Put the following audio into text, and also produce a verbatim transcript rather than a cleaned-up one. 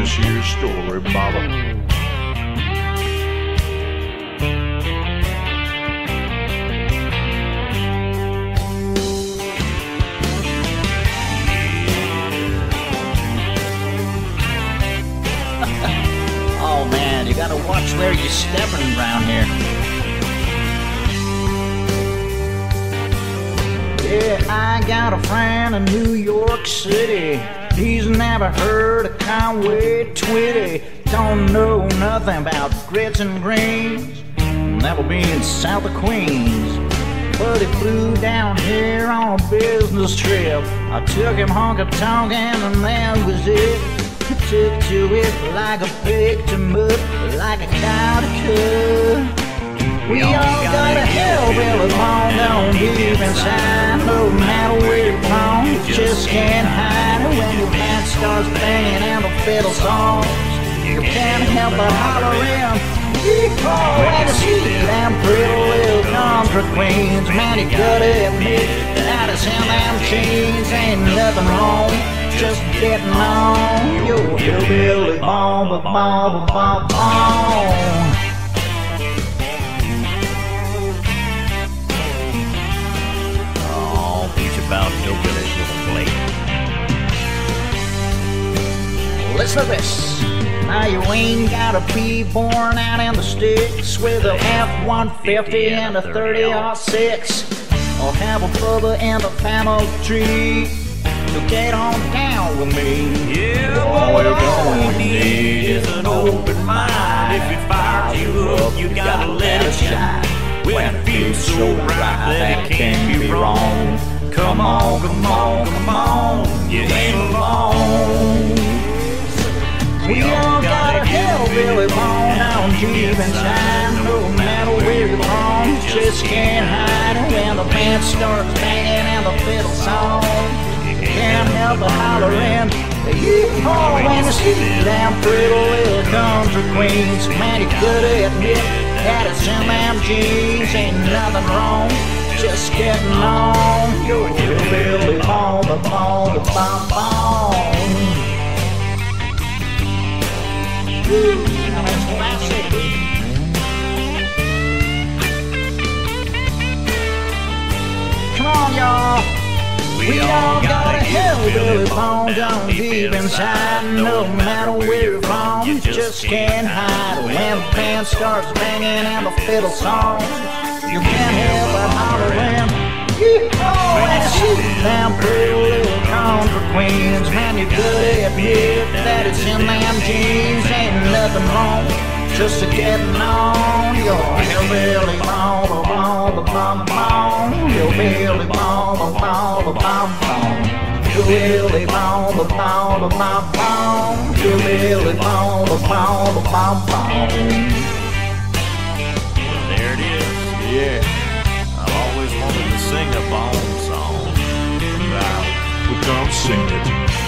this here's story, Baba. Oh man, you gotta watch where you're stepping around here. Yeah, I got a friend in New York City. He's never heard of Conway Twitty. Don't know nothing about grits and greens. That will be in south of Queens. But he flew down here on a business trip. I took him honky-tonkin' and that was it. Took to it like a picked him up, like a cow to cut. We all got a hillbilly bone, don't deep inside. No matter where you're from, you just can't hide. And when your band starts banging and the fiddle songs, you can't help but holler in. When you see them pretty little country queens, man, you gotta admit that it's in them jeans. Ain't nothing wrong just getting on your hillbilly bone, ba bone, ba bone. Oh, he's about hillbillies with a plate. Listen to this. Now you ain't gotta be born out in the sticks with an F one fifty and a thirty R six, or have a brother and a family tree. So get on down with me. Yeah, all we're gonna need is an open mind. If it fires you up, you gotta let it shine. When it feels so right that it can't be wrong. Come on, come on, come on, you ain't alone. We all got a hillbilly bone, don't give inside. No matter where you're wrong, you just can't hide. And when the band starts banging and the fiddle song, can't help but holler in. Yeehaw, when you see them pretty little country queens, man, you gotta admit that it's in them jeans. Ain't nothing wrong, just getting on your hillbilly bone, the bone, the bone, bone. Woo, now that's classic. Come on, y'all. We all got a hillbilly bone down deep inside. No matter where you're from, you just can't hide. When the band starts banging and the fiddle songs, you can't help but holler in. Oh, and see them pretty little country queens, man, you gotta admit that it's in them jeans. Ain't nothing wrong, just a getting on your hillbilly bone, the bone, the bone, the bone, hillbilly bone, the bone. Hillbilly bone, the bone, the bone, hillbilly bone, the bone, the bone. Well, there it is. Yeah, I've always wanted to sing a bone song. Now, we come sing it.